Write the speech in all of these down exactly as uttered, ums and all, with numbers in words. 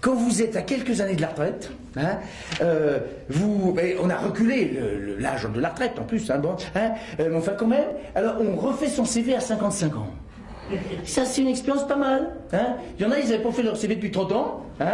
Quand vous êtes à quelques années de la retraite, hein, euh, vous, on a reculé l'âge de la retraite en plus, hein, bon, hein, euh, mais enfin quand même, alors on refait son C V à cinquante-cinq ans. Ça, c'est une expérience pas mal. Hein. Il y en a, ils n'avaient pas fait leur C V depuis trente ans. Hein,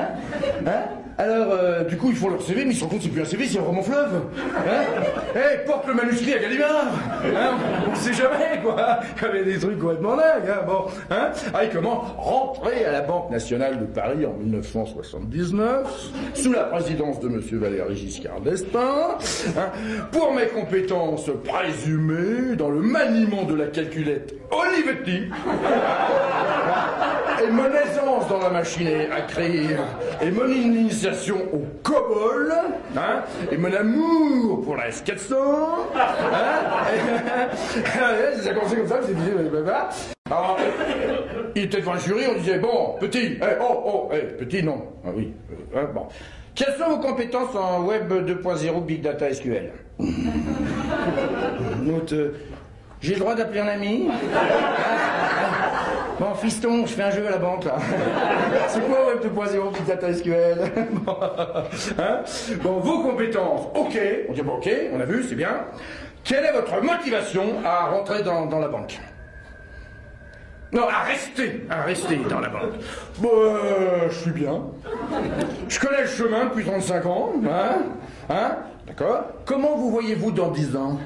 hein. Alors, euh, du coup, ils font leur C V, mais ils se rendent compte que c'est plus un C V, c'est un roman fleuve. Hein. Eh, porte le manuscrit à Gallimard. Hein. On ne sait jamais, quoi. Il y avait des trucs complètement dingues. Hein. Bon, hein. Ah, ils commencent à rentrer à la Banque nationale de Paris en mille neuf cent soixante-dix-neuf, sous la présidence de M. Valéry Giscard d'Estaing, hein, pour mes compétences présumées dans le maniement de la calculette Olivetti. Et mon aisance dans la machine à créer, et mon initiation au COBOL, hein, et mon amour pour la S quatre cents, hein, ça a commencé comme ça, c'est bizarre, blablabla. Alors, il était devant un jury, on disait, bon, petit, hey, oh, oh, hey, petit, non, ah oui, euh, hein, bon. Quelles sont vos compétences en Web deux point zéro, Big Data, S Q L? Note, euh, j'ai le droit d'appeler un ami? Bon, fiston, je fais un jeu à la banque, là. C'est quoi Web deux point zéro, Big Data, S Q L? Bon. Hein? Bon, vos compétences, ok. On dit, bon, ok, on a vu, c'est bien. Quelle est votre motivation à rentrer dans, dans la banque? Non, à rester, à rester dans la banque. Bon, euh, je suis bien. Je connais le chemin depuis trente-cinq ans, hein? Hein? D'accord. Comment vous voyez-vous dans dix ans?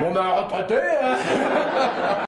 Bon, ben, retraité, hein?